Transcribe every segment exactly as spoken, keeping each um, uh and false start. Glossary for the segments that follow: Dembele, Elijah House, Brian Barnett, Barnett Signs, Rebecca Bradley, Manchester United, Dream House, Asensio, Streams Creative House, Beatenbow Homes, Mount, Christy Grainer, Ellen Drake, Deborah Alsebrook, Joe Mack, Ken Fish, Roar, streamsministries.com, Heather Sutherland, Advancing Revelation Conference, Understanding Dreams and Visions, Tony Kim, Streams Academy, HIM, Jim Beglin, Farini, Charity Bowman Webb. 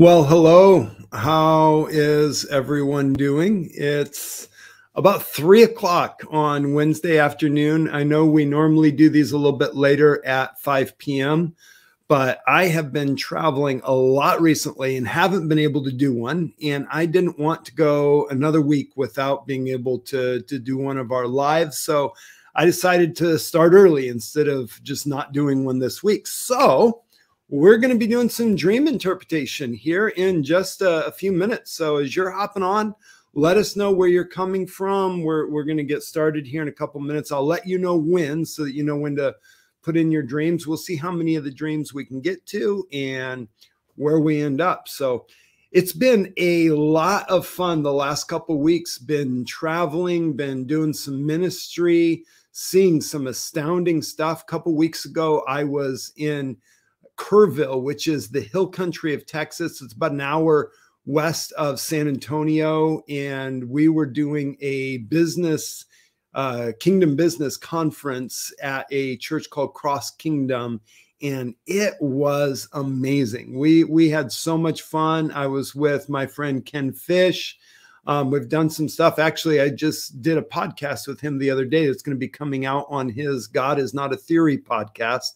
Well, hello. How is everyone doing? It's about three o'clock on Wednesday afternoon. I know we normally do these a little bit later at five p m, but I have been traveling a lot recently and haven't been able to do one. And I didn't want to go another week without being able to, to do one of our lives. So I decided to start early instead of just not doing one this week. So we're going to be doing some dream interpretation here in just a, a few minutes. So as you're hopping on, let us know where you're coming from. We're, we're going to get started here in a couple minutes. I'll let you know when, so that you know when to put in your dreams. We'll see how many of the dreams we can get to and where we end up. So it's been a lot of fun the last couple of weeks. Been traveling, been doing some ministry, seeing some astounding stuff. A couple of weeks ago, I was in Kerrville, which is the hill country of Texas. It's about an hour west of San Antonio, and we were doing a business uh, kingdom business conference at a church called Cross Kingdom, and it was amazing. We we had so much fun. I was with my friend Ken Fish. Um, we've done some stuff. Actually, I just did a podcast with him the other day. It's going to be coming out on his God is Not a Theory podcast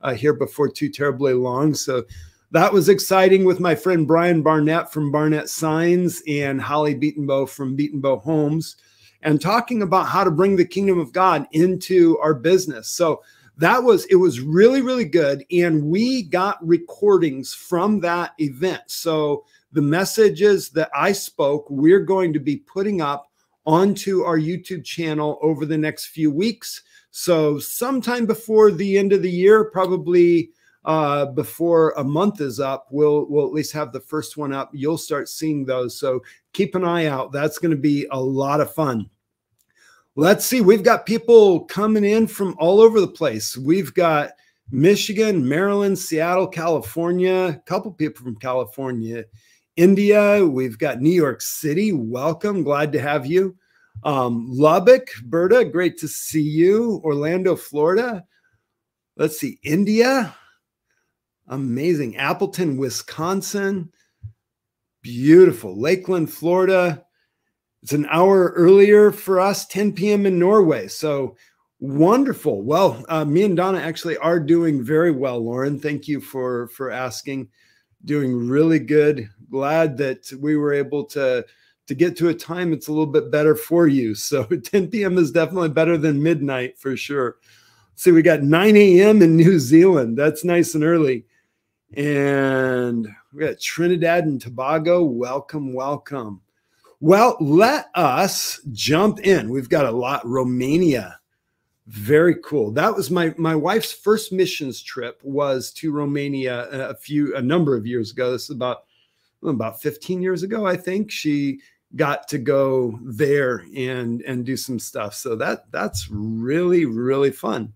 uh, here before too terribly long. So that was exciting, with my friend Brian Barnett from Barnett Signs and Holly Beatenbow from Beatenbow Homes, and talking about how to bring the kingdom of God into our business. So that was, it was really, really good. And we got recordings from that event. So the messages that I spoke, we're going to be putting up onto our YouTube channel over the next few weeks. So sometime before the end of the year, probably uh, before a month is up, we'll, we'll at least have the first one up. You'll start seeing those. So keep an eye out. That's going to be a lot of fun. Let's see. We've got people coming in from all over the place. We've got Michigan, Maryland, Seattle, California, a couple people from California, India. We've got New York City. Welcome. Glad to have you. Um, Lubbock, Berta, great to see you. Orlando, Florida. Let's see. India. Amazing. Appleton, Wisconsin. Beautiful. Lakeland, Florida. It's an hour earlier for us, ten p m in Norway. So wonderful. Well, uh, me and Donna actually are doing very well, Lauren. Thank you for, for asking. Doing really good. Glad that we were able to, to get to a time that's a little bit better for you. So ten p m is definitely better than midnight for sure. See, we got nine a m in New Zealand. That's nice and early. And we got Trinidad and Tobago. Welcome, welcome. Well, let us jump in. We've got a lot. Romania. Very cool. That was my, my wife's first missions trip, was to Romania a few, a number of years ago. This is about, about fifteen years ago, I think. She got to go there and, and do some stuff. So that, that's really, really fun.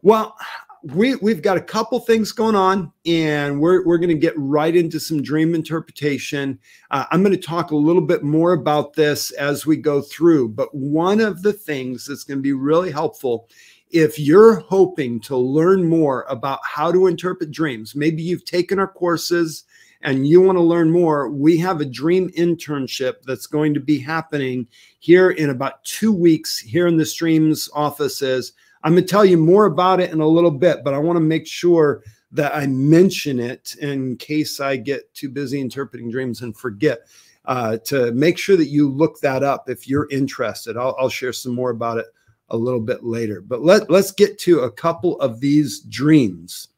Well, we, we've got a couple things going on, and we're, we're going to get right into some dream interpretation. Uh, I'm going to talk a little bit more about this as we go through, but one of the things that's going to be really helpful, if you're hoping to learn more about how to interpret dreams, maybe you've taken our courses and you want to learn more, we have a dream internship that's going to be happening here in about two weeks here in the Streams offices. I'm going to tell you more about it in a little bit, but I want to make sure that I mention it in case I get too busy interpreting dreams and forget, uh, to make sure that you look that up if you're interested. I'll, I'll share some more about it a little bit later, but let, let's get to a couple of these dreams.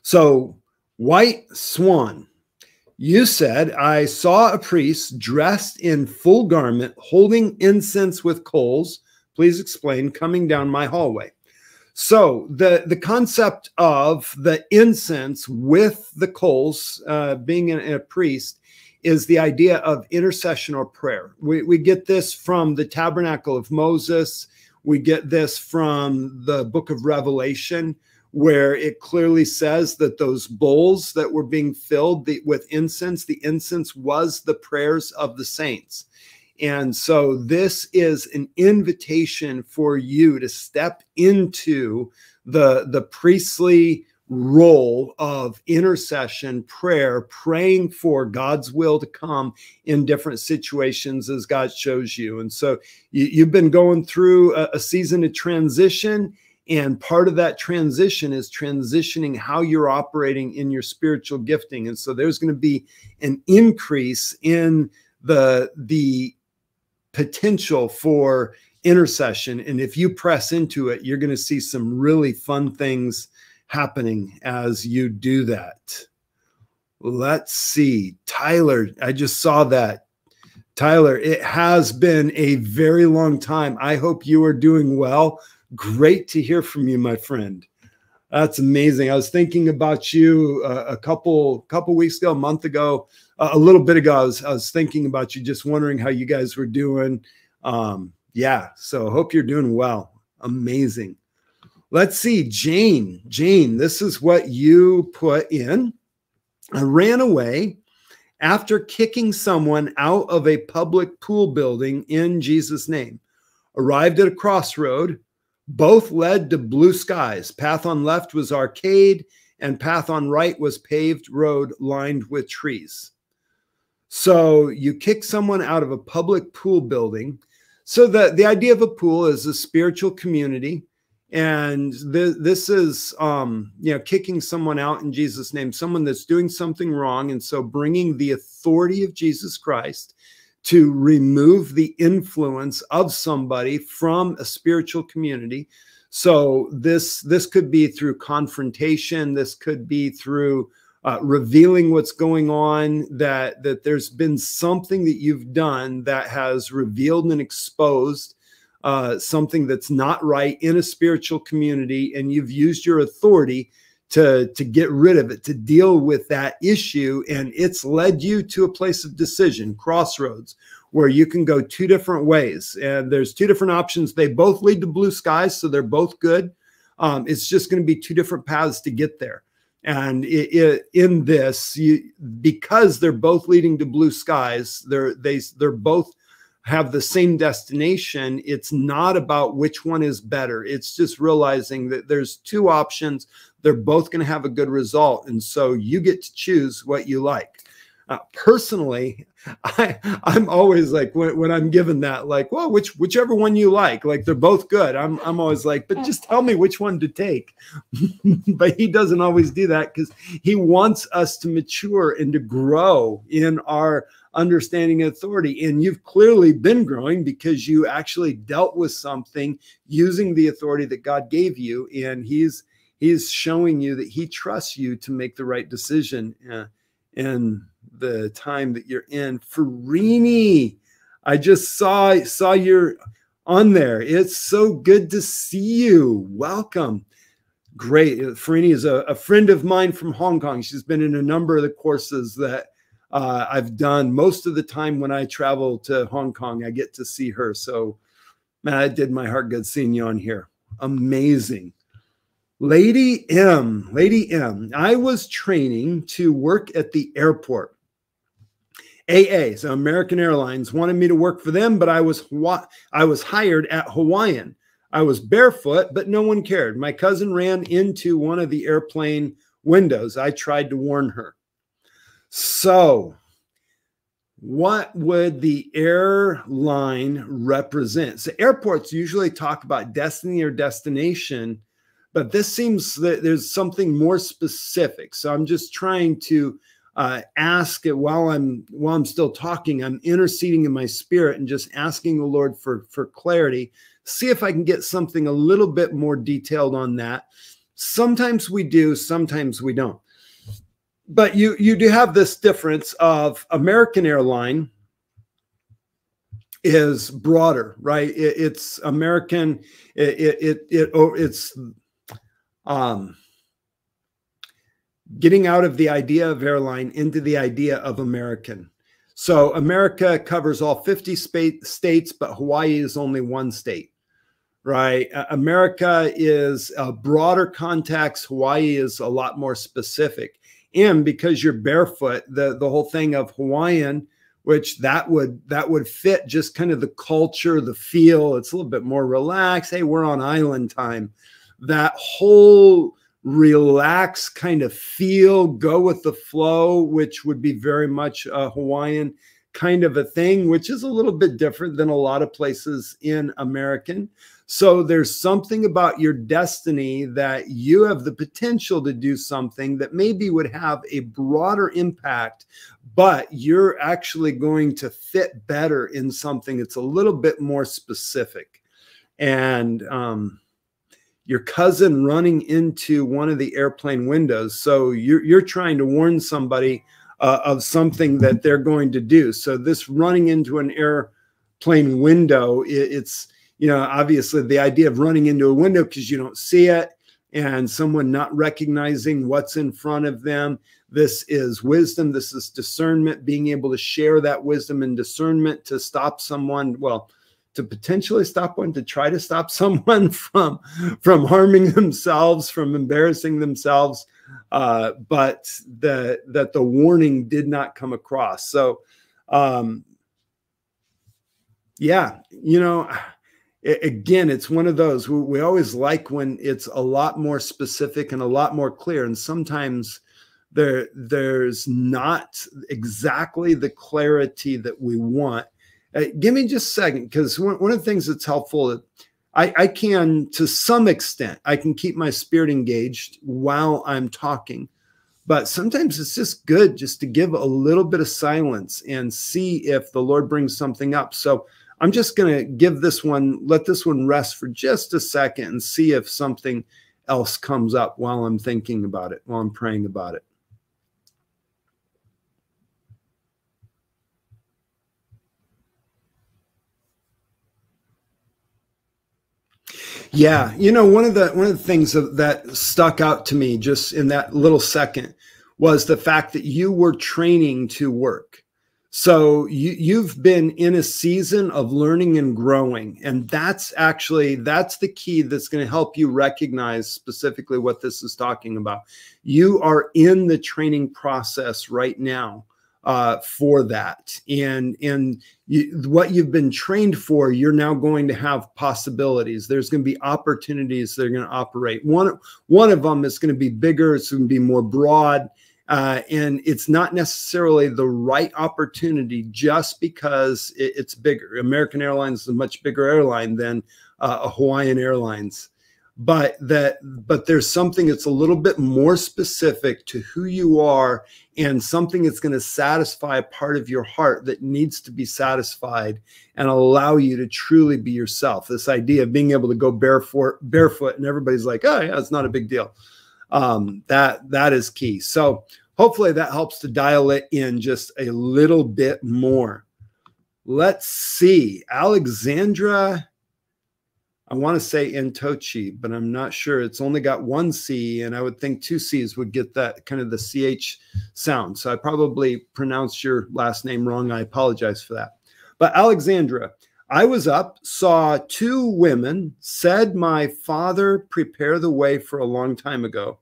So, White Swan, you said, I saw a priest dressed in full garment, holding incense with coals. Please explain, coming down my hallway. So the, the concept of the incense with the coals, uh, being a, a priest, is the idea of intercession or prayer. We, we get this from the Tabernacle of Moses. We get this from the book of Revelation, where it clearly says that those bowls that were being filled the, with incense, the incense was the prayers of the saints. And so this is an invitation for you to step into the, the priestly role of intercession, prayer, praying for God's will to come in different situations as God shows you. And so you, you've been going through a, a season of transition, and part of that transition is transitioning how you're operating in your spiritual gifting. And so there's going to be an increase in the, the potential for intercession. And if you press into it, you're going to see some really fun things happening as you do that. Let's see. Tyler, I just saw that. Tyler, it has been a very long time. I hope you are doing well. Great to hear from you, my friend. That's amazing. I was thinking about you uh, a couple couple weeks ago, a month ago, uh, a little bit ago. I was, I was thinking about you, just wondering how you guys were doing. Um, yeah, so hope you're doing well. Amazing. Let's see, Jane. Jane, this is what you put in. I ran away after kicking someone out of a public pool building in Jesus' name. Arrived at a crossroad. Both led to blue skies. Path on left was arcade, and path on right was paved road lined with trees. So you kick someone out of a public pool building. So the, the idea of a pool is a spiritual community. And th this is, um, you know, kicking someone out in Jesus' name, someone that's doing something wrong. And so bringing the authority of Jesus Christ to remove the influence of somebody from a spiritual community. So this, this could be through confrontation. This could be through uh, revealing what's going on, that, that there's been something that you've done that has revealed and exposed uh, something that's not right in a spiritual community, and you've used your authority to, to get rid of it, to deal with that issue. And it's led you to a place of decision, crossroads, where you can go two different ways. And there's two different options. They both lead to blue skies, so they're both good. Um, it's just going to be two different paths to get there. And it, it, in this, you, because they're both leading to blue skies, they're, they, they're both have the same destination. It's not about which one is better. It's just realizing that there's two options. They're both going to have a good result. And so you get to choose what you like. Uh, personally, I, I'm always like, when, when I'm given that, like, well, which, whichever one you like, like they're both good. I'm, I'm always like, but just tell me which one to take. But he doesn't always do that, because he wants us to mature and to grow in our understanding and authority. And you've clearly been growing, because you actually dealt with something using the authority that God gave you. And he's, he's showing you that he trusts you to make the right decision uh, in the time that you're in. Farini, I just saw, saw you're on there. It's so good to see you. Welcome. Great. Farini is a, a friend of mine from Hong Kong. She's been in a number of the courses that Uh, I've done. Most of the time when I travel to Hong Kong, I get to see her. So, man, it did my heart good seeing you on here. Amazing. Lady M, Lady M, I was training to work at the airport. A A, so American Airlines, wanted me to work for them, but I was I was hired at Hawaiian. I was barefoot, but no one cared. My cousin ran into one of the airplane windows. I tried to warn her. So what would the airline represent? So airports usually talk about destiny or destination, but this seems that there's something more specific. So I'm just trying to uh, ask it while I'm, while I'm still talking. I'm interceding in my spirit and just asking the Lord for, for clarity. See if I can get something a little bit more detailed on that. Sometimes we do, sometimes we don't. But you, you do have this difference of American Airline is broader, right? It, it's American, it, it, it, it, it's um, getting out of the idea of airline into the idea of American. So America covers all fifty states, but Hawaii is only one state, right? Uh, America is a broader context. Hawaii is a lot more specific. And because you're barefoot, the, the whole thing of Hawaiian, which that would, that would fit just kind of the culture, the feel. It's a little bit more relaxed. Hey, we're on island time. That whole relax kind of feel, go with the flow, which would be very much a Hawaiian kind of a thing, which is a little bit different than a lot of places in American. So there's something about your destiny that you have the potential to do something that maybe would have a broader impact, but you're actually going to fit better in something that's a little bit more specific. And um, your cousin running into one of the airplane windows. So you're, you're trying to warn somebody uh, of something that they're going to do. So this running into an airplane window, it, it's, you know, obviously the idea of running into a window because you don't see it and someone not recognizing what's in front of them. This is wisdom. This is discernment, being able to share that wisdom and discernment to stop someone. Well, to potentially stop one, to try to stop someone from, from harming themselves, from embarrassing themselves. Uh, but the, that the warning did not come across. So, um, yeah, you know, again, it's one of those, we, we always like when it's a lot more specific and a lot more clear. And sometimes there, there's not exactly the clarity that we want. Uh, give me just a second, because one, one of the things that's helpful, I, I can, to some extent, I can keep my spirit engaged while I'm talking. But sometimes it's just good just to give a little bit of silence and see if the Lord brings something up. So I'm just going to give this one, let this one rest for just a second and see if something else comes up while I'm thinking about it, while I'm praying about it. Yeah, you know, one of the one of the things that stuck out to me just in that little second was the fact that you were training to work. So you, you've been in a season of learning and growing, and that's actually, that's the key that's going to help you recognize specifically what this is talking about. You are in the training process right now uh, for that, and and you, what you've been trained for, you're now going to have possibilities. There's going to be opportunities that are going to operate. One, one of them is going to be bigger. It's going to be more broad. Uh, and it's not necessarily the right opportunity just because it, it's bigger. American Airlines is a much bigger airline than uh, a Hawaiian Airlines, but that but there's something that's a little bit more specific to who you are, and something that's going to satisfy a part of your heart that needs to be satisfied and allow you to truly be yourself. This idea of being able to go barefoot, barefoot, and everybody's like, "Oh, yeah, it's not a big deal." Um, that, that is key. So hopefully that helps to dial it in just a little bit more. Let's see. Alexandra, I want to say Ntochi, but I'm not sure. It's only got one C, and I would think two C's would get that kind of the C H sound. So I probably pronounced your last name wrong. I apologize for that. But Alexandra, I was up, saw two women, said my father prepare the way for a long time ago.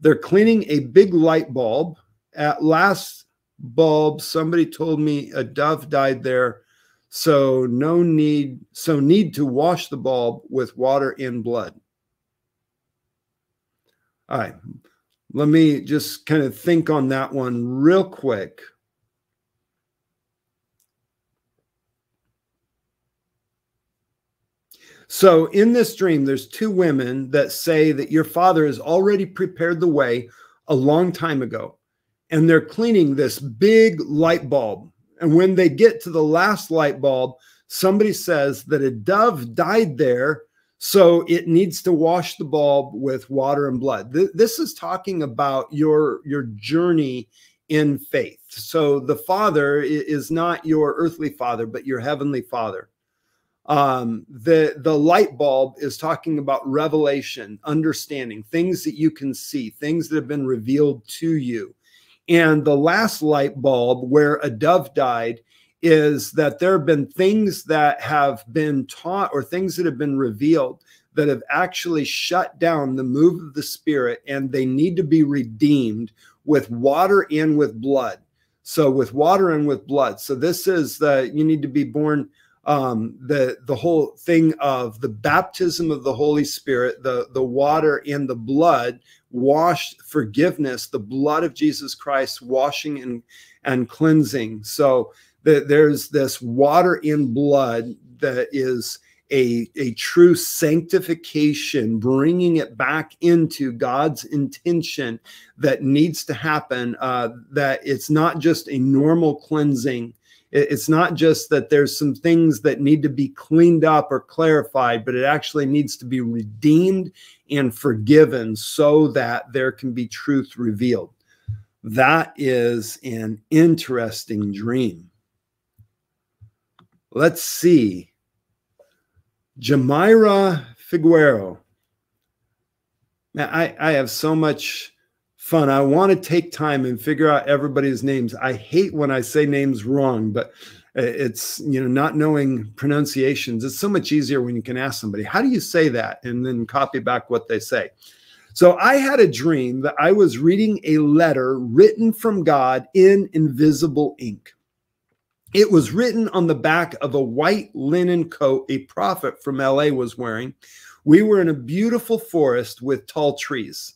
They're cleaning a big light bulb. At last bulb, somebody told me a dove died there, so no need, so need to wash the bulb with water and blood. All right, let me just kind of think on that one real quick. So in this dream, there's two women that say that your father has already prepared the way a long time ago, and they're cleaning this big light bulb. And when they get to the last light bulb, somebody says that a dove died there, so it needs to wash the bulb with water and blood. This is talking about your, your journey in faith. So the father is not your earthly father, but your heavenly father. Um, the, the light bulb is talking about revelation, understanding, things that you can see, things that have been revealed to you. And the last light bulb, where a dove died, is that there have been things that have been taught or things that have been revealed that have actually shut down the move of the Spirit, and they need to be redeemed with water and with blood. So with water and with blood. So this is the, you need to be born. Um, the, the whole thing of the baptism of the Holy Spirit, the, the water and the blood, washed, forgiveness, the blood of Jesus Christ washing and, and cleansing. So the, there's this water in blood that is a, a true sanctification, bringing it back into God's intention that needs to happen, uh, that it's not just a normal cleansing. It's not just that there's some things that need to be cleaned up or clarified, but it actually needs to be redeemed and forgiven so that there can be truth revealed. That is an interesting dream. Let's see. Jamira Figueroa. Now, I, I have so much fun. I want to take time and figure out everybody's names. I hate when I say names wrong, but it's, you know, not knowing pronunciations. It's so much easier when you can ask somebody, how do you say that? And then copy back what they say. So I had a dream that I was reading a letter written from God in invisible ink. It was written on the back of a white linen coat a prophet from L A was wearing. We were in a beautiful forest with tall trees.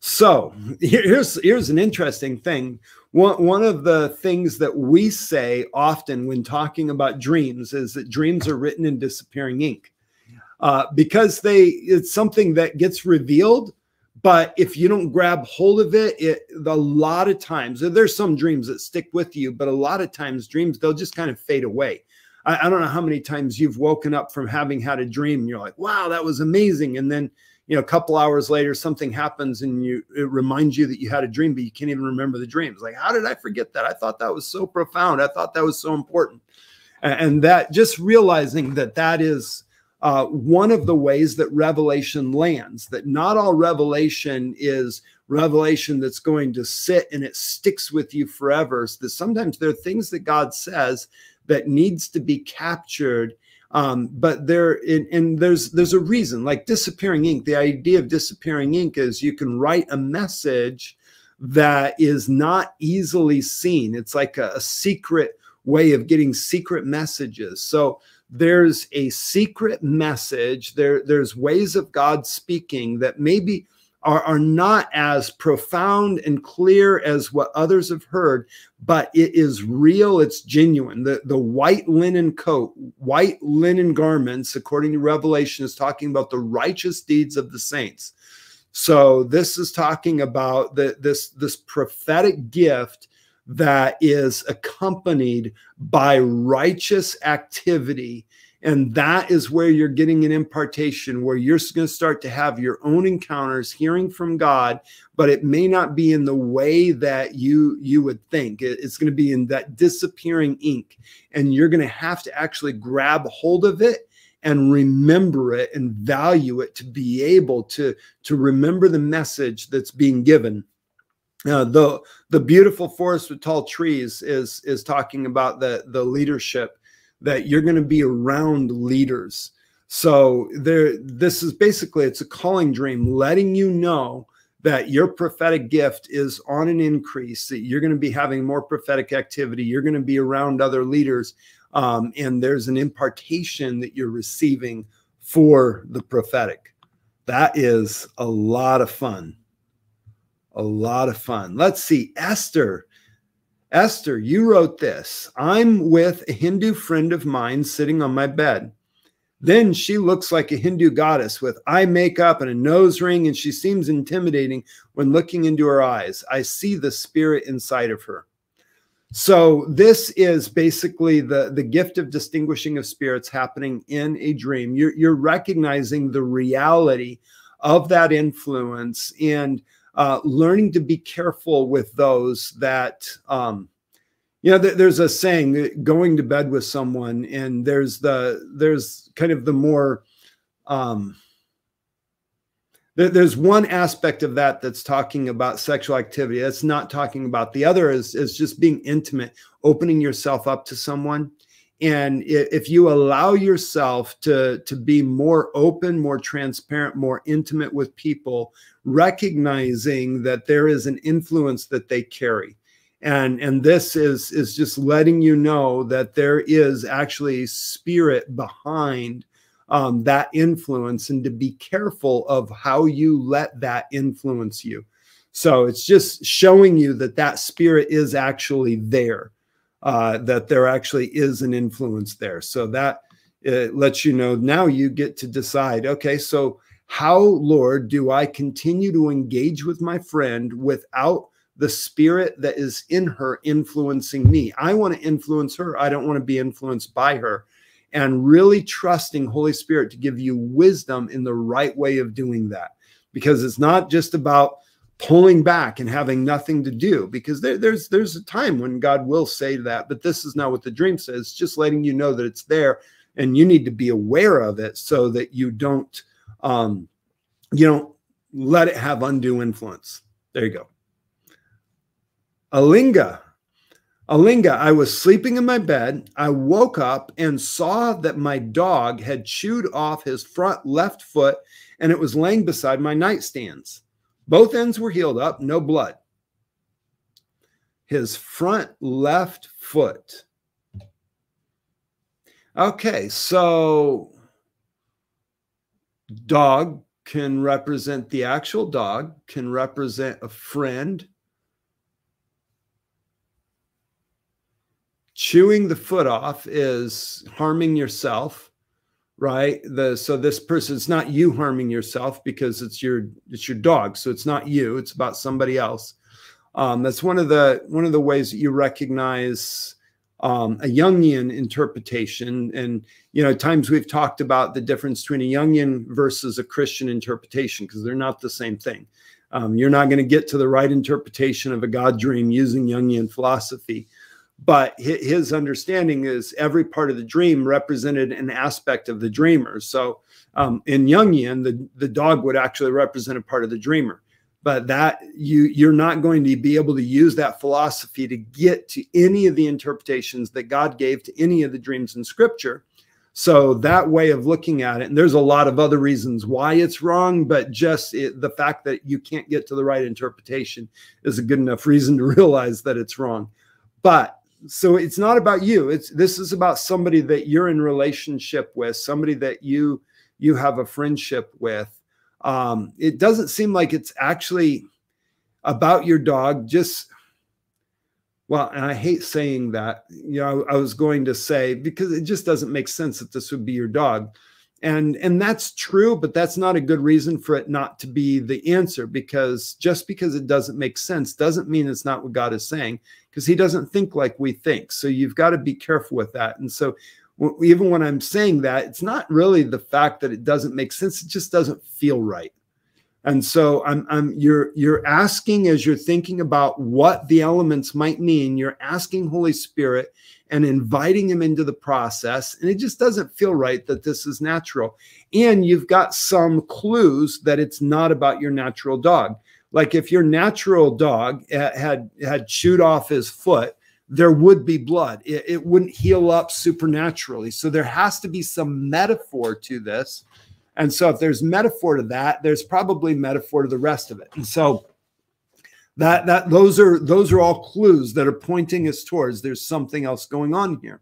So here's, here's an interesting thing. One, one of the things that we say often when talking about dreams is that dreams are written in disappearing ink, uh, because they, it's something that gets revealed. But if you don't grab hold of it, it, a lot of times, there's some dreams that stick with you, but a lot of times dreams, they'll just kind of fade away. I, I don't know how many times you've woken up from having had a dream. And you're like, wow, that was amazing. And then, you know, a couple hours later, something happens and you, it reminds you that you had a dream, but you can't even remember the dream. It's like, how did I forget that? I thought that was so profound. I thought that was so important. And that, just realizing that that is uh, one of the ways that revelation lands, that not all revelation is revelation that's going to sit and it sticks with you forever. So that sometimes there are things that God says that needs to be captured. Um, but there, and, and there's, there's a reason, like disappearing ink. The idea of disappearing ink is you can write a message that is not easily seen. It's like a, a secret way of getting secret messages. So there's a secret message. There, there's ways of God speaking that maybe are, are not as profound and clear as what others have heard, but it is real. It's genuine. The, the white linen coat, white linen garments, according to Revelation, is talking about the righteous deeds of the saints. So this is talking about the, this, this prophetic gift that is accompanied by righteous activity. And that is where you're getting an impartation, where you're going to start to have your own encounters, hearing from God, but it may not be in the way that you, you would think. It's going to be in that disappearing ink, and you're going to have to actually grab hold of it and remember it and value it to be able to, to remember the message that's being given. Uh, the, the beautiful forest with tall trees is, is talking about the, the leadership, that you're going to be around leaders. So there, this is basically, it's a calling dream, letting you know that your prophetic gift is on an increase, that you're going to be having more prophetic activity. You're going to be around other leaders. Um, and there's an impartation that you're receiving for the prophetic. That is a lot of fun. A lot of fun. Let's see, Esther. Esther, you wrote this. I'm with a Hindu friend of mine sitting on my bed. Then she looks like a Hindu goddess with eye makeup and a nose ring, and she seems intimidating when looking into her eyes. I see the spirit inside of her. So this is basically the, the gift of distinguishing of spirits happening in a dream. You're, you're recognizing the reality of that influence and Uh, learning to be careful with those that, um, you know, th there's a saying that going to bed with someone, and there's the, there's kind of the more, um, th there's one aspect of that that's talking about sexual activity. That's not talking about the other is, is just being intimate, opening yourself up to someone. And if you allow yourself to, to be more open, more transparent, more intimate with people, recognizing that there is an influence that they carry. And, and this is, is just letting you know that there is actually a spirit behind um, that influence and to be careful of how you let that influence you. So it's just showing you that that spirit is actually there, uh, that there actually is an influence there. So that it lets you know now you get to decide, okay, so how, Lord, do I continue to engage with my friend without the spirit that is in her influencing me? I want to influence her. I don't want to be influenced by her. And really trusting Holy Spirit to give you wisdom in the right way of doing that. Because it's not just about pulling back and having nothing to do, because there, there's there's a time when God will say that, but this is not what the dream says. It's just letting you know that it's there and you need to be aware of it so that you don't, um, you don't let it have undue influence. There you go. Alinga. Alinga, I was sleeping in my bed. I woke up and saw that my dog had chewed off his front left foot and it was laying beside my nightstands. Both ends were healed up, no blood. His front left foot. Okay, so dog can represent the actual dog, can represent a friend. Chewing the foot off is harming yourself, right? The, so this person, it's not you harming yourself because it's your, it's your dog. So it's not you, it's about somebody else. Um, that's one of the, one of the ways that you recognize um, a Jungian interpretation. And, you know, at times we've talked about the difference between a Jungian versus a Christian interpretation because they're not the same thing. Um, you're not going to get to the right interpretation of a God dream using Jungian philosophy. But his understanding is every part of the dream represented an aspect of the dreamer. So um, in Jungian, the, the dog would actually represent a part of the dreamer. But that you, you're not going to be able to use that philosophy to get to any of the interpretations that God gave to any of the dreams in Scripture. So that way of looking at it, and there's a lot of other reasons why it's wrong, but just it, the fact that you can't get to the right interpretation is a good enough reason to realize that it's wrong. But so it's not about you. It's, this is about somebody that you're in relationship with, somebody that you, you have a friendship with. Um, it doesn't seem like it's actually about your dog. Just, well, and I hate saying that, you know, I, I was going to say, because it just doesn't make sense that this would be your dog. And, and that's true, but that's not a good reason for it not to be the answer, because just because it doesn't make sense doesn't mean it's not what God is saying, because he doesn't think like we think. So you've got to be careful with that. And so even when I'm saying that, it's not really the fact that it doesn't make sense. It just doesn't feel right. And so I'm, I'm, you're, you're asking, as you're thinking about what the elements might mean, you're asking Holy Spirit and inviting him into the process. And it just doesn't feel right that this is natural. And you've got some clues that it's not about your natural dog. Like if your natural dog had, had chewed off his foot, there would be blood. It, it wouldn't heal up supernaturally. So there has to be some metaphor to this. And so if there's metaphor to that, there's probably metaphor to the rest of it. And so that, that, those are, those are all clues that are pointing us towards there's something else going on here.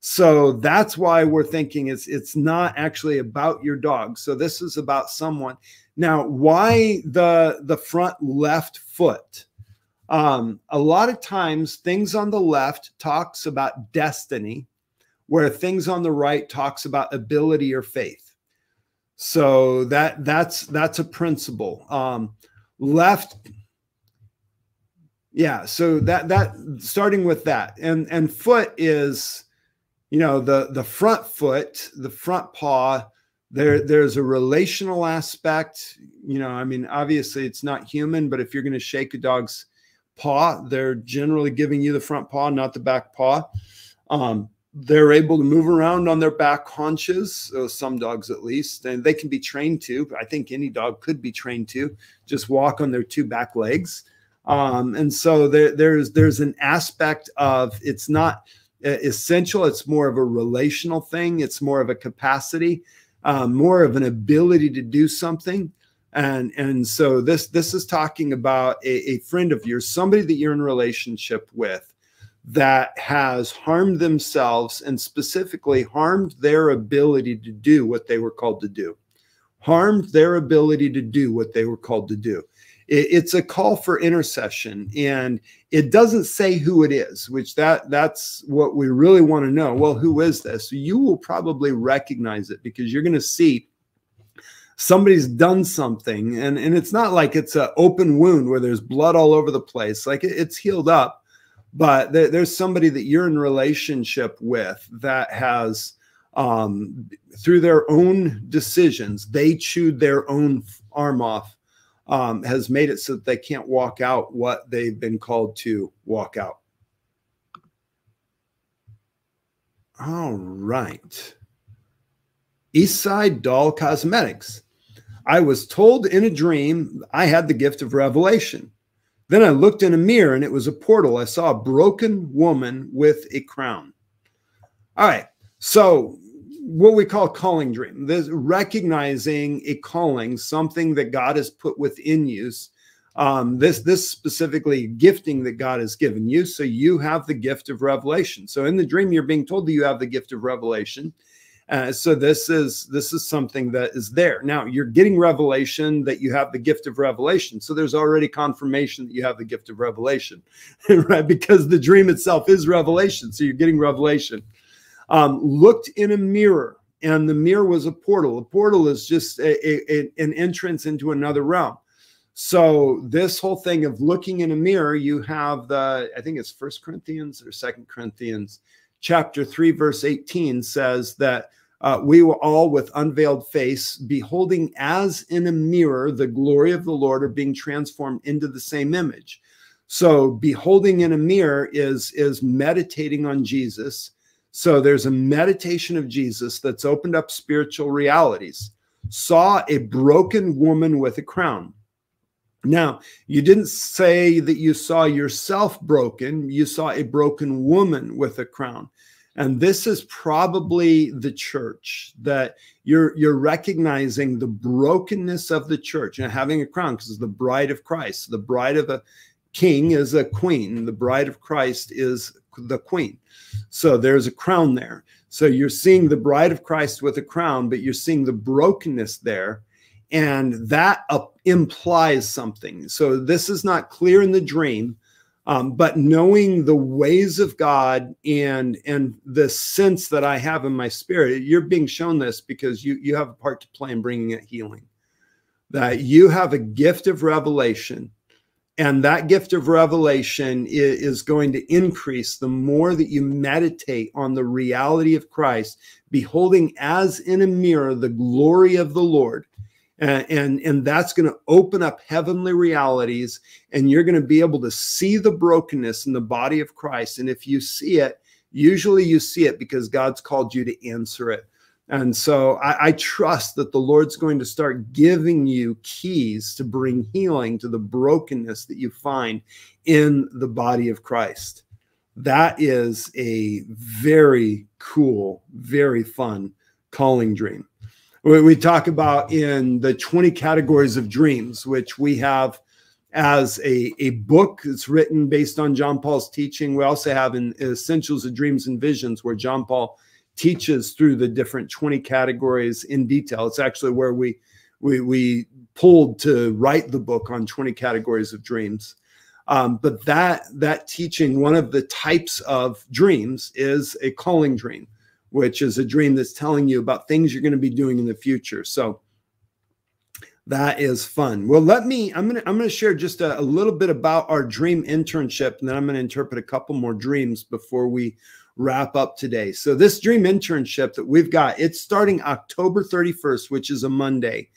So that's why we're thinking it's, it's not actually about your dog. So this is about someone. Now, why the, the front left foot? Um, a lot of times things on the left talks about destiny, where things on the right talks about ability or faith. So that that's that's a principle. Um, left, yeah. So that that starting with that, and and foot is, you know, the the front foot, the front paw. There there's a relational aspect. You know, I mean, obviously it's not human, but if you're going to shake a dog's paw, they're generally giving you the front paw, not the back paw. Um, They're able to move around on their back haunches, some dogs at least, and they can be trained to. I think any dog could be trained to just walk on their two back legs. Um, and so there, there's there's an aspect of it's not essential. It's more of a relational thing. It's more of a capacity, um, more of an ability to do something. And, and so this, this is talking about a, a friend of yours, somebody that you're in relationship with, that has harmed themselves and specifically harmed their ability to do what they were called to do. Harmed their ability to do what they were called to do. It's a call for intercession, and it doesn't say who it is, which that that's what we really want to know. Well, who is this? You will probably recognize it because you're going to see somebody's done something, and, and it's not like it's an open wound where there's blood all over the place. Like it, it's healed up, but there, there's somebody that you're in relationship with that has, um, through their own decisions, they chewed their own arm off. Um, has made it so that they can't walk out what they've been called to walk out. All right. Eastside Doll Cosmetics. I was told in a dream I had the gift of revelation. Then I looked in a mirror and it was a portal. I saw a broken woman with a crown. All right. So what we call calling dream, this recognizing a calling, something that God has put within you, um, this, this specifically gifting that God has given you. So you have the gift of revelation. So in the dream, you're being told that you have the gift of revelation. Uh, so this is, this is something that is there. Now you're getting revelation that you have the gift of revelation. So there's already confirmation that you have the gift of revelation, right? Because the dream itself is revelation. So you're getting revelation. Um, looked in a mirror, and the mirror was a portal. A portal is just a, a, an entrance into another realm. So this whole thing of looking in a mirror, you have the, I think it's First Corinthians or Second Corinthians, chapter three, verse eighteen says that uh, we were all with unveiled face, beholding as in a mirror the glory of the Lord, are being transformed into the same image. So beholding in a mirror is, is meditating on Jesus. So there's a meditation of Jesus that's opened up spiritual realities. Saw a broken woman with a crown. Now, you didn't say that you saw yourself broken. You saw a broken woman with a crown. And this is probably the church, that you're, you're recognizing the brokenness of the church and having a crown because it's the bride of Christ. The bride of a king is a queen. The bride of Christ is the queen. So there's a crown there. So you're seeing the bride of Christ with a crown, but you're seeing the brokenness there. And that up implies something. So this is not clear in the dream, um, but knowing the ways of God and, and the sense that I have in my spirit, you're being shown this because you, you have a part to play in bringing it healing, that you have a gift of revelation. And that gift of revelation is going to increase the more that you meditate on the reality of Christ, beholding as in a mirror the glory of the Lord. And, and, and that's going to open up heavenly realities, and you're going to be able to see the brokenness in the body of Christ. And if you see it, usually you see it because God's called you to answer it. And so I, I trust that the Lord's going to start giving you keys to bring healing to the brokenness that you find in the body of Christ. That is a very cool, very fun calling dream. We, we talk about in the twenty categories of dreams, which we have as a, a book that's written based on John Paul's teaching. We also have in Essentials of Dreams and Visions, where John Paul teaches through the different twenty categories in detail. It's actually where we, we, we pulled to write the book on twenty categories of dreams. Um, but that, that teaching, one of the types of dreams is a calling dream, which is a dream that's telling you about things you're going to be doing in the future. So that is fun. Well, let me, I'm going to, I'm going to share just a, a little bit about our dream internship, and then I'm going to interpret a couple more dreams before we wrap up today. So this dream internship that we've got, it's starting October thirty-first, which is a Monday.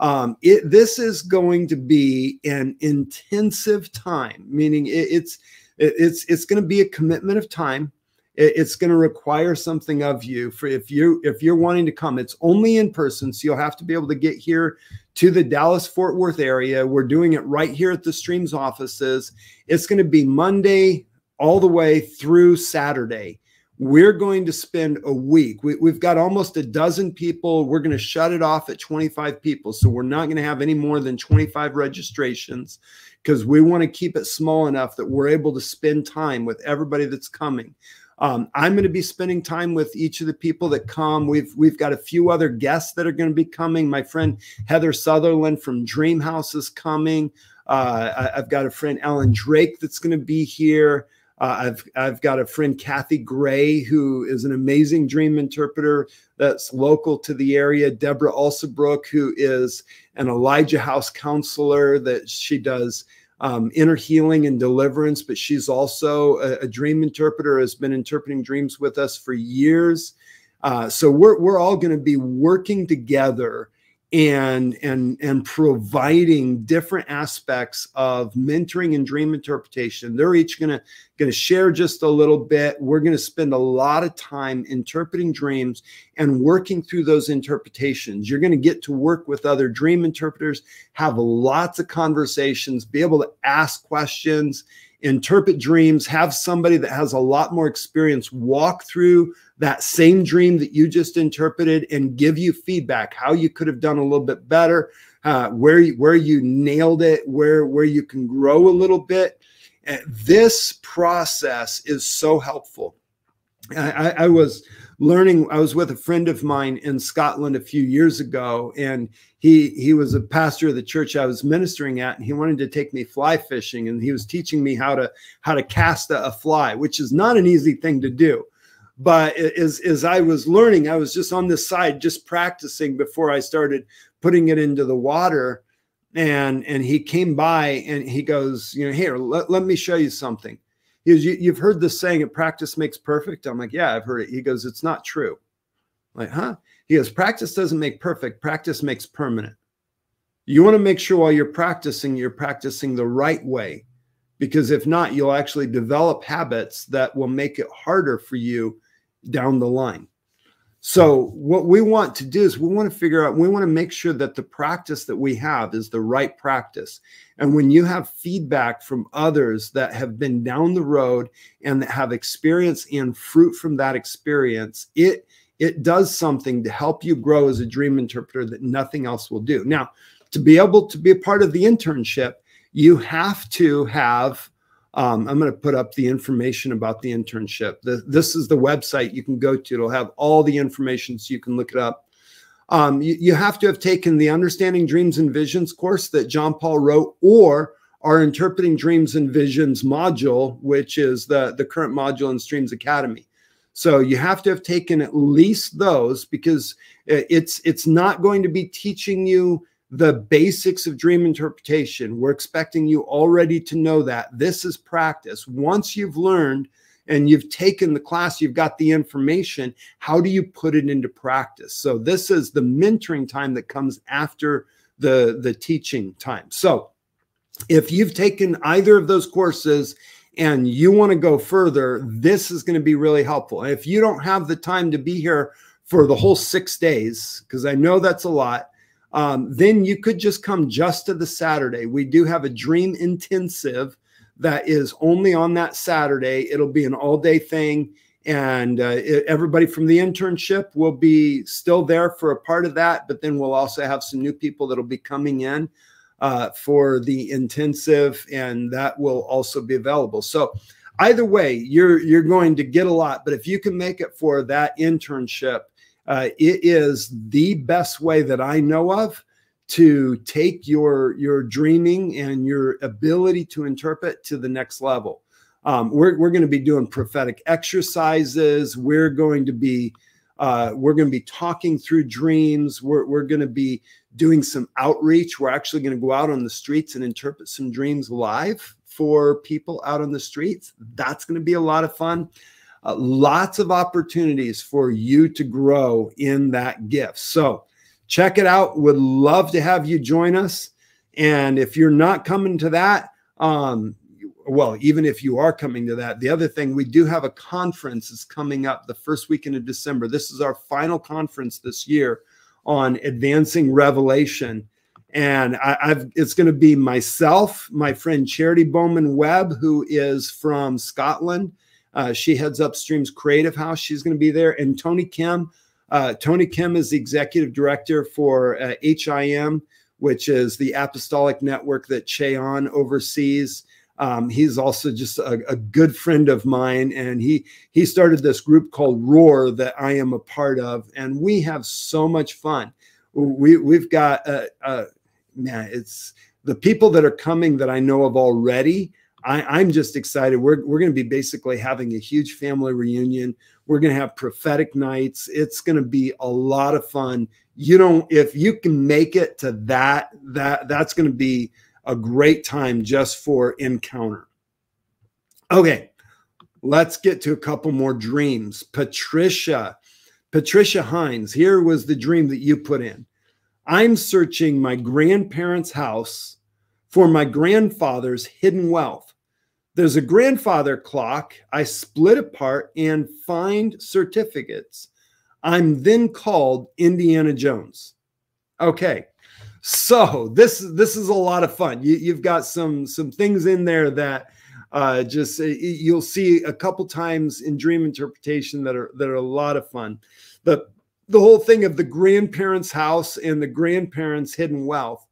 Um, it, this is going to be an intensive time, meaning it, it's, it, it's, it's going to be a commitment of time. It, it's going to require something of you for if you, if you're wanting to come. It's only in person. So you'll have to be able to get here to the Dallas-Fort Worth area. We're doing it right here at the Streams offices. It's going to be Monday all the way through Saturday. We're going to spend a week. We, we've got almost a dozen people. We're going to shut it off at twenty-five people. So we're not going to have any more than twenty-five registrations because we want to keep it small enough that we're able to spend time with everybody that's coming. Um, I'm going to be spending time with each of the people that come. We've we've got a few other guests that are going to be coming. My friend Heather Sutherland from Dream House is coming. Uh, I, I've got a friend Ellen Drake that's going to be here. Uh, I've, I've got a friend, Kathy Gray, who is an amazing dream interpreter that's local to the area. Deborah Alsebrook, who is an Elijah House counselor, that she does um, inner healing and deliverance, but she's also a, a dream interpreter, has been interpreting dreams with us for years. Uh, so we're, we're all going to be working together and, and, and providing different aspects of mentoring and dream interpretation. They're each going to, going to share just a little bit. We're going to spend a lot of time interpreting dreams and working through those interpretations. You're going to get to work with other dream interpreters, have lots of conversations, be able to ask questions, interpret dreams, have somebody that has a lot more experience walk through that same dream that you just interpreted and give you feedback, how you could have done a little bit better, uh, where, you, where you nailed it, where, where you can grow a little bit. And this process is so helpful. I, I was learning, I was with a friend of mine in Scotland a few years ago, and he he was a pastor of the church I was ministering at, and he wanted to take me fly fishing, and he was teaching me how to how to cast a, a fly, which is not an easy thing to do. But as, as I was learning, I was just on the side, just practicing before I started putting it into the water. And, and he came by and he goes, you know, here, let, let me show you something. He goes, you, you've heard this saying, practice makes perfect. I'm like, yeah, I've heard it. He goes, it's not true. I'm like, huh? He goes, practice doesn't make perfect. Practice makes permanent. You want to make sure while you're practicing, you're practicing the right way. Because if not, you'll actually develop habits that will make it harder for you down the line. So what we want to do is we want to figure out, we want to make sure that the practice that we have is the right practice. And when you have feedback from others that have been down the road and that have experience and fruit from that experience, it, it does something to help you grow as a dream interpreter that nothing else will do. Now, to be able to be a part of the internship, you have to have, um, I'm going to put up the information about the internship. The, this is the website you can go to. It'll have all the information so you can look it up. Um, you, you have to have taken the Understanding Dreams and Visions course that John Paul wrote, or our Interpreting Dreams and Visions module, which is the, the current module in Streams Academy. So you have to have taken at least those, because it's, it's not going to be teaching you the basics of dream interpretation. We're expecting you already to know that. This is practice. Once you've learned and you've taken the class, you've got the information, how do you put it into practice? So this is the mentoring time that comes after the, the teaching time. So if you've taken either of those courses and you want to go further, this is going to be really helpful. And if you don't have the time to be here for the whole six days, because I know that's a lot, Um, then you could just come just to the Saturday. We do have a dream intensive that is only on that Saturday. It'll be an all-day thing, and uh, it, everybody from the internship will be still there for a part of that, but then we'll also have some new people that'll be coming in uh, for the intensive, and that will also be available. So either way, you're, you're going to get a lot, but if you can make it for that internship, Uh, it is the best way that I know of to take your, your dreaming and your ability to interpret to the next level. Um, we're we're going to be doing prophetic exercises. We're going to be uh, we're going to be talking through dreams. We're, we're going to be doing some outreach. We're actually going to go out on the streets and interpret some dreams live for people out on the streets. That's going to be a lot of fun. Uh, lots of opportunities for you to grow in that gift. So check it out. Would love to have you join us. And if you're not coming to that, um, well, even if you are coming to that, the other thing, we do have a conference that's coming up the first weekend of December. This is our final conference this year on Advancing Revelation. And I, I've, it's going to be myself, my friend Charity Bowman Webb, who is from Scotland, Uh, she heads up Streams Creative House. She's going to be there. And Tony Kim. Uh, Tony Kim is the executive director for uh, H I M, which is the apostolic network that Cheon oversees. Um, he's also just a, a good friend of mine, and he he started this group called Roar that I am a part of, and we have so much fun. We we've got uh, uh, man, it's the people that are coming that I know of already. I, I'm just excited. We're we're going to be basically having a huge family reunion. We're going to have prophetic nights. It's going to be a lot of fun. You don't if you can make it to that that that's going to be a great time just for encounter. Okay, let's get to a couple more dreams. Patricia, Patricia Hines, here was the dream that you put in. I'm searching my grandparents' house for my grandfather's hidden wealth. There's a grandfather clock I split apart and find certificates. I'm then called Indiana Jones. Okay. So this this is a lot of fun. You, you've got some some things in there that uh, just you'll see a couple times in dream interpretation that are that are a lot of fun. The the whole thing of the grandparents' house and the grandparents' hidden wealth.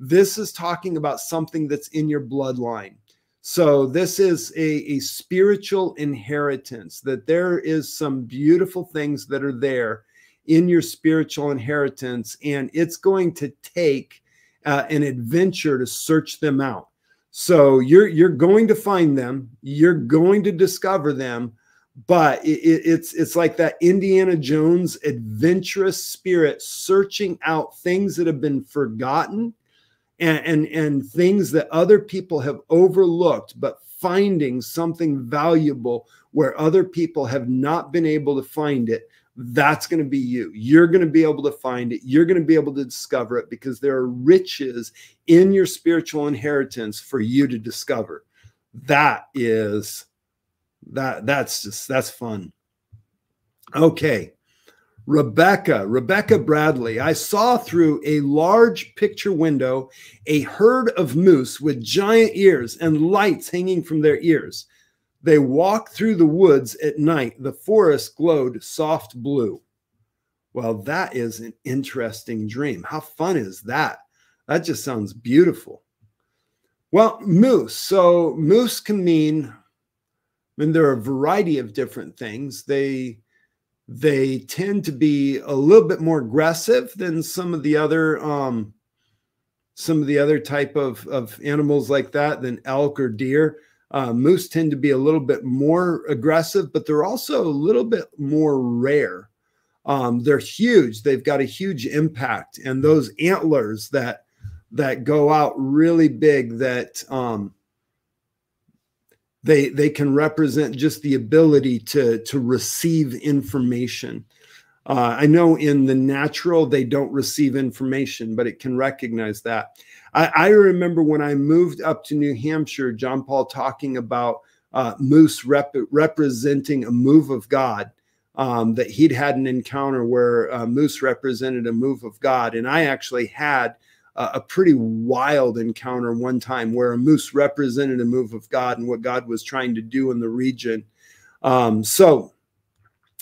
This is talking about something that's in your bloodline. So this is a, a spiritual inheritance, that there is some beautiful things that are there in your spiritual inheritance, and it's going to take uh, an adventure to search them out. So you're you're going to find them, you're going to discover them, but it, it's it's like that Indiana Jones adventurous spirit searching out things that have been forgotten and and, and things that other people have overlooked, but finding something valuable where other people have not been able to find it. That's going to be you. You're going to be able to find it. You're going to be able to discover it, because there are riches in your spiritual inheritance for you to discover. That is, that that's just, that's fun. Okay. Rebecca, Rebecca Bradley. I saw through a large picture window a herd of moose with giant ears and lights hanging from their ears. They walked through the woods at night. The forest glowed soft blue. Well, that is an interesting dream. How fun is that? That just sounds beautiful. Well, moose. So moose can mean, I mean, there are a variety of different things. They, they tend to be a little bit more aggressive than some of the other, um, some of the other type of, of animals like that, than elk or deer. Uh, moose tend to be a little bit more aggressive, but they're also a little bit more rare. Um, they're huge. They've got a huge impact. And those antlers that that go out really big, that um, they they can represent just the ability to, to receive information. Uh, I know in the natural, they don't receive information, but it can recognize that. I, I remember when I moved up to New Hampshire, John Paul talking about uh, moose rep representing a move of God, um, that he'd had an encounter where uh, moose represented a move of God. And I actually had uh, a pretty wild encounter one time where a moose represented a move of God and what God was trying to do in the region. Um, so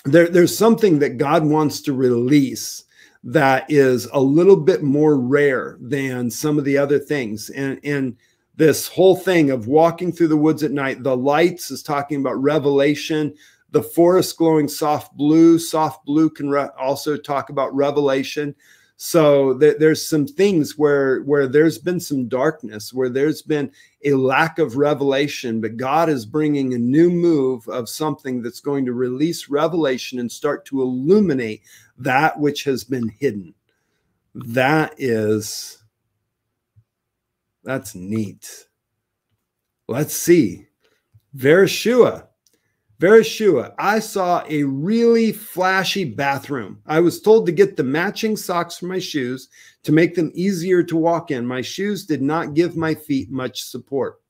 there, there's something that God wants to release that is a little bit more rare than some of the other things. And, and this whole thing of walking through the woods at night, the lights is talking about revelation, the forest glowing soft blue. Soft blue can re also talk about revelation. So th there's some things where, where there's been some darkness, where there's been a lack of revelation, but God is bringing a new move of something that's going to release revelation and start to illuminate that which has been hidden. That is, that's neat. Let's see. Vereshua. Vereshua, I saw a really flashy bathroom. I was told to get the matching socks for my shoes to make them easier to walk in. My shoes did not give my feet much support.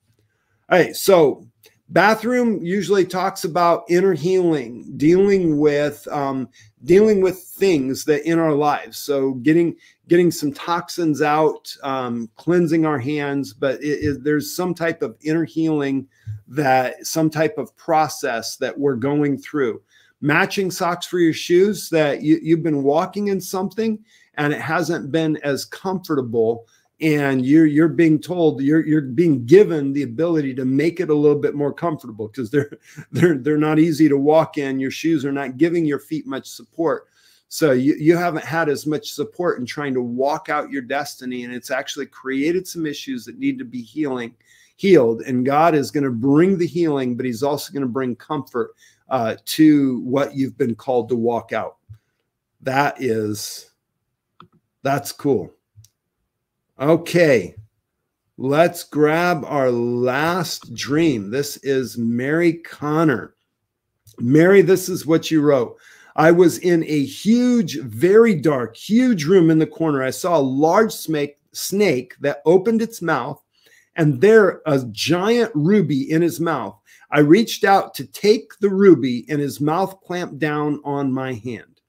All right, so Bathroom usually talks about inner healing, dealing with um, dealing with things that in our lives. So getting getting some toxins out, um, cleansing our hands. But it, it, there's some type of inner healing, that some type of process that we're going through. Matching socks for your shoes, that you, you've been walking in something and it hasn't been as comfortable. And you're, you're being told, you're, you're being given the ability to make it a little bit more comfortable, because they're, they're, they're not easy to walk in. Your shoes are not giving your feet much support. So you, you haven't had as much support in trying to walk out your destiny. And it's actually created some issues that need to be healing, healed. And God is going to bring the healing, but he's also going to bring comfort uh, to what you've been called to walk out. That is, that's cool. Okay, let's grab our last dream. This is Mary Connor. Mary, this is what you wrote. I was in a huge, very dark, huge room in the corner. I saw a large snake, snake that opened its mouth, and there a giant ruby in his mouth. I reached out to take the ruby, and his mouth clamped down on my hand.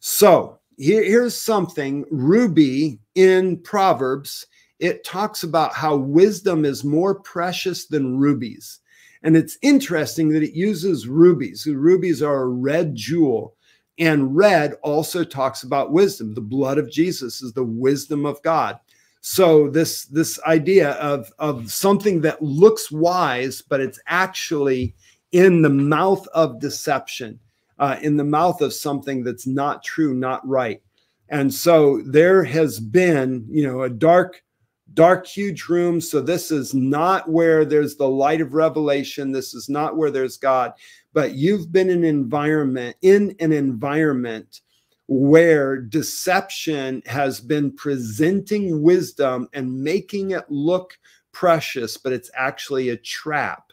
So here, here's something. Ruby in Proverbs, it talks about how wisdom is more precious than rubies. And it's interesting that it uses rubies. Rubies are a red jewel. And red also talks about wisdom. The blood of Jesus is the wisdom of God. So this, this idea of, of something that looks wise, but it's actually in the mouth of deception, uh, in the mouth of something that's not true, not right. And so there has been, you know, a dark, dark, huge room. So this is not where there's the light of revelation. This is not where there's God. But you've been in an environment, in an environment where deception has been presenting wisdom and making it look precious, but it's actually a trap.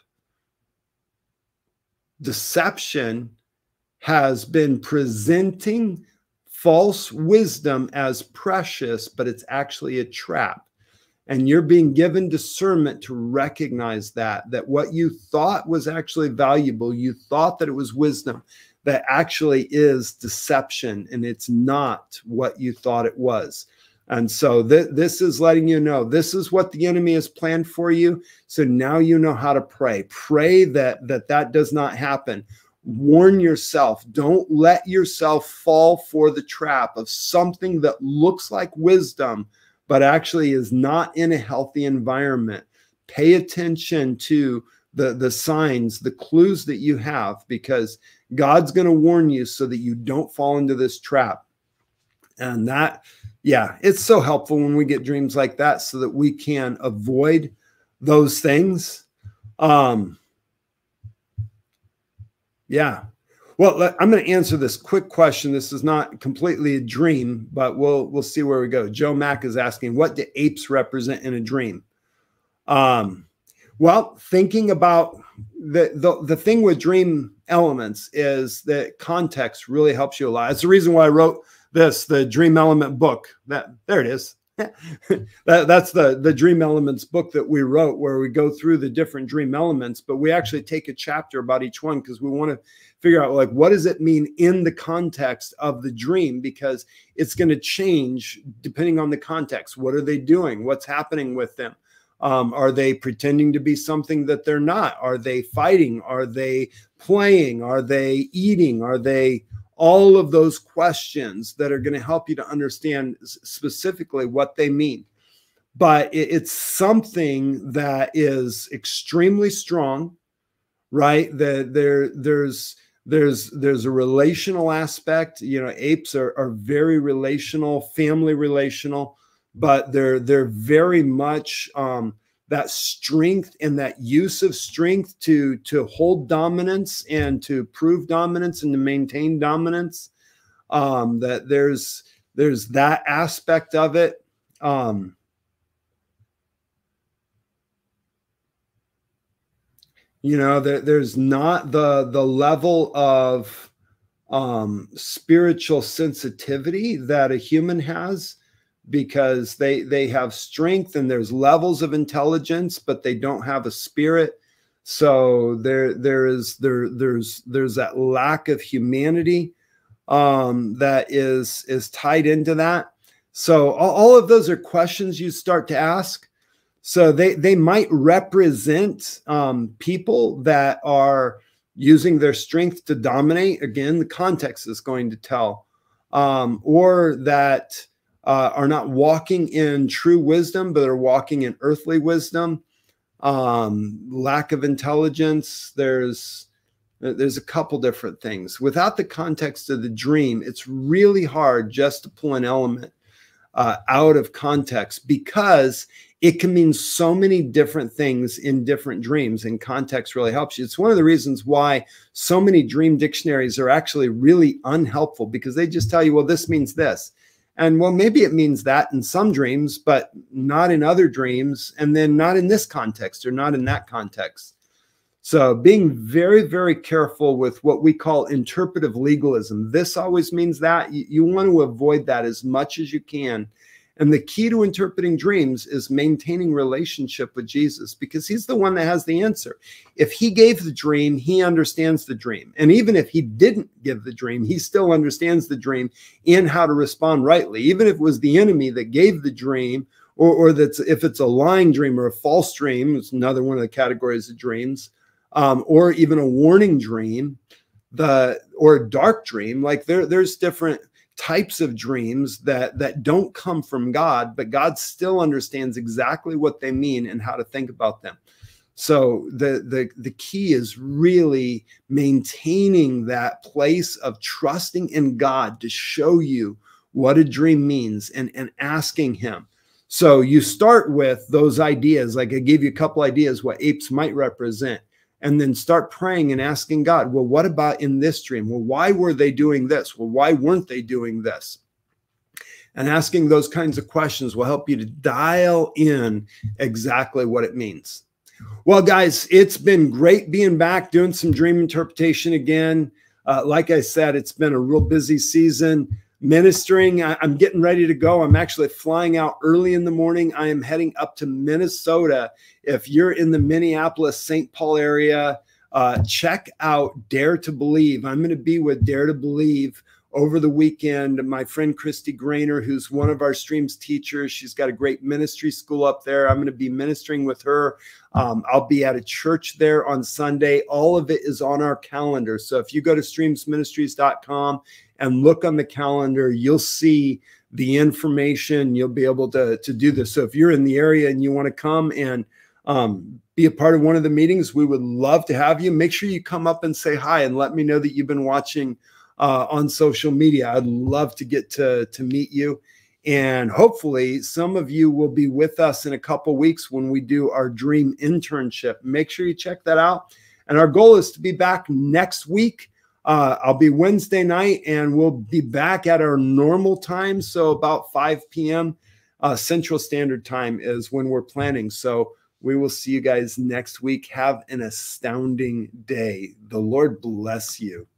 Deception has been presenting false wisdom as precious, but it's actually a trap. And you're being given discernment to recognize that, that what you thought was actually valuable, you thought that it was wisdom, that actually is deception, and it's not what you thought it was. And so th this is letting you know, this is what the enemy has planned for you. So now you know how to pray. Pray that that, that does not happen. Warn yourself. Don't let yourself fall for the trap of something that looks like wisdom, but actually is not in a healthy environment. Pay attention to the, the signs, the clues that you have, because God's going to warn you so that you don't fall into this trap. And that, yeah, it's so helpful when we get dreams like that so that we can avoid those things. Um, Yeah. Well, I'm going to answer this quick question. This is not completely a dream, but we'll we'll see where we go. Joe Mack is asking, what do apes represent in a dream? Um, well, thinking about the, the, the thing with dream elements is that context really helps you a lot. It's the reason why I wrote this, the Dream Element book. That, there it is. that, that's the, the Dream Elements book that we wrote, where we go through the different dream elements, but we actually take a chapter about each one because we want to figure out, like, what does it mean in the context of the dream? Because it's going to change depending on the context. What are they doing? What's happening with them? Um, are they pretending to be something that they're not? Are they fighting? Are they playing? Are they eating? Are they... all of those questions that are going to help you to understand specifically what they mean. But it's something that is extremely strong, right? That there, there's, there's, there's a relational aspect. You know, apes are, are very relational, family relational, but they're, they're very much um, that strength and that use of strength to, to hold dominance and to prove dominance and to maintain dominance. Um, that there's, there's that aspect of it. Um, you know, there, there's not the, the level of um, spiritual sensitivity that a human has, because they, they have strength and there's levels of intelligence, but they don't have a spirit. So there, there is there, there's there's that lack of humanity um, that is is tied into that. So all, all of those are questions you start to ask. So they they might represent um, people that are using their strength to dominate. Again, the context is going to tell, um, or that uh, are not walking in true wisdom, but are walking in earthly wisdom. Um, lack of intelligence. There's, there's a couple different things. Without the context of the dream, it's really hard just to pull an element uh, out of context, because it can mean so many different things in different dreams, and context really helps you. It's one of the reasons why so many dream dictionaries are actually really unhelpful, because they just tell you, well, this means this. And well, maybe it means that in some dreams, but not in other dreams, and then not in this context or not in that context. So being very, very careful with what we call interpretive legalism. This always means that. You, you want to avoid that as much as you can. And the key to interpreting dreams is maintaining relationship with Jesus, because he's the one that has the answer. If he gave the dream, he understands the dream. And even if he didn't give the dream, he still understands the dream and how to respond rightly. Even if it was the enemy that gave the dream, or, or that's, if it's a lying dream or a false dream, it's another one of the categories of dreams, um, or even a warning dream, the or a dark dream. Like there, there's different types of dreams that that don't come from God, but God still understands exactly what they mean and how to think about them. So the the the key is really maintaining that place of trusting in God to show you what a dream means, and and asking him. So you start with those ideas, like I gave you a couple ideas what apes might represent, and then start praying and asking God, well, what about in this dream? Well, why were they doing this? Well, why weren't they doing this? And asking those kinds of questions will help you to dial in exactly what it means. Well, guys, it's been great being back, doing some dream interpretation again. Uh, like I said, it's been a real busy season. Ministering, I, I'm getting ready to go. I'm actually flying out early in the morning. I am heading up to Minnesota. If you're in the Minneapolis, Saint Paul area, uh, check out Dare to Believe. I'm going to be with Dare to Believe over the weekend. My friend Christy Grainer, who's one of our Streams teachers, she's got a great ministry school up there. I'm going to be ministering with her. Um, I'll be at a church there on Sunday. All of it is on our calendar. So if you go to streams ministries dot com and look on the calendar, you'll see the information. You'll be able to, to do this. So if you're in the area and you want to come and um, be a part of one of the meetings, we would love to have you. Make sure you come up and say hi and let me know that you've been watching uh, on social media. I'd love to get to, to meet you. And hopefully some of you will be with us in a couple weeks when we do our dream internship. Make sure you check that out. And our goal is to be back next week. Uh, I'll be Wednesday night, and we'll be back at our normal time. So about five P M Uh, Central Standard Time is when we're planning. So we will see you guys next week. Have an astounding day. The Lord bless you.